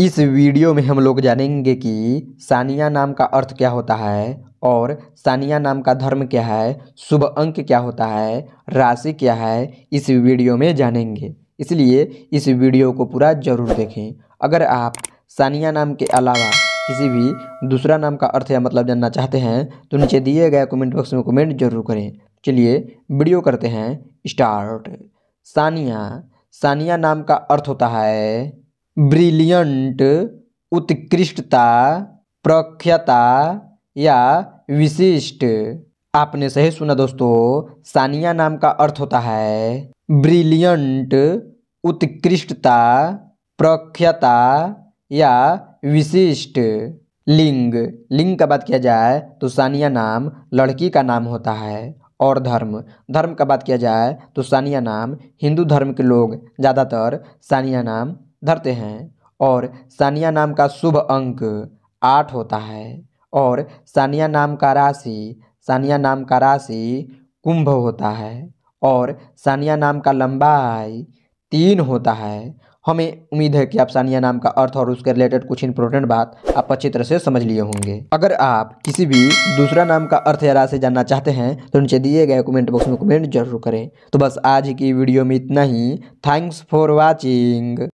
इस वीडियो में हम लोग जानेंगे कि सानिया नाम का अर्थ क्या होता है और सानिया नाम का धर्म क्या है, शुभ अंक क्या होता है, राशि क्या है, इस वीडियो में जानेंगे। इसलिए इस वीडियो को पूरा जरूर देखें। अगर आप सानिया नाम के अलावा किसी भी दूसरा नाम का अर्थ या मतलब जानना चाहते हैं तो नीचे दिए गए कमेंट बॉक्स में कमेंट जरूर करें। चलिए वीडियो करते हैं स्टार्ट। सानिया नाम का अर्थ होता है ब्रिलियंट, उत्कृष्टता, प्रख्याता या विशिष्ट। आपने सही सुना दोस्तों, सानिया नाम का अर्थ होता है ब्रिलियंट, उत्कृष्टता, प्रख्याता या विशिष्ट। लिंग का बात किया जाए तो सानिया नाम लड़की का नाम होता है और धर्म का बात किया जाए तो सानिया नाम हिंदू धर्म के लोग ज़्यादातर सानिया नाम धरते हैं। और सानिया नाम का शुभ अंक 8 होता है और सानिया नाम का राशि कुंभ होता है और सानिया नाम का लंबाई 3 होता है। हमें उम्मीद है कि आप सानिया नाम का अर्थ और उसके रिलेटेड कुछ इंपॉर्टेंट बात आप अच्छी तरह से समझ लिए होंगे। अगर आप किसी भी दूसरा नाम का अर्थ या राशि जानना चाहते हैं तो नीचे दिए गए कमेंट बॉक्स में कमेंट जरूर करें। तो बस आज की वीडियो में इतना ही। Thanks for watching.